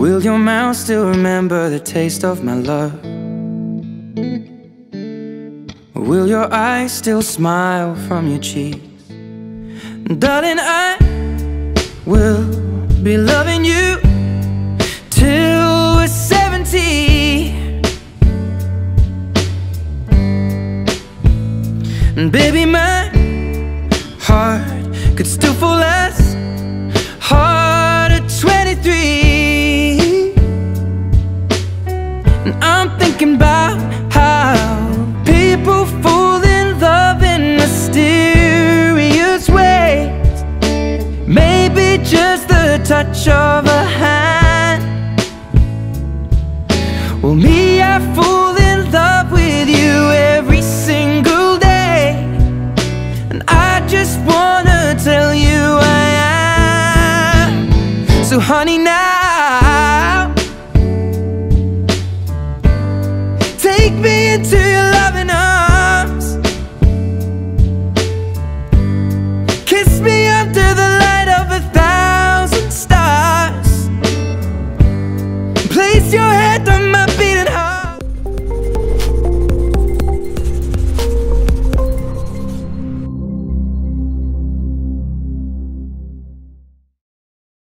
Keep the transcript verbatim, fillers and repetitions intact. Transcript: Will your mouth still remember the taste of my love? Will your eyes still smile from your cheeks? Darling, I will be loving you till we're seventy. And baby, my heart could still fall as hard at twenty-three. And I'm thinking about how people fall in love in mysterious ways. Maybe just the touch of a hand. Well, me, I fall in love with you every single day. And I just wanna tell you I am. So honey, now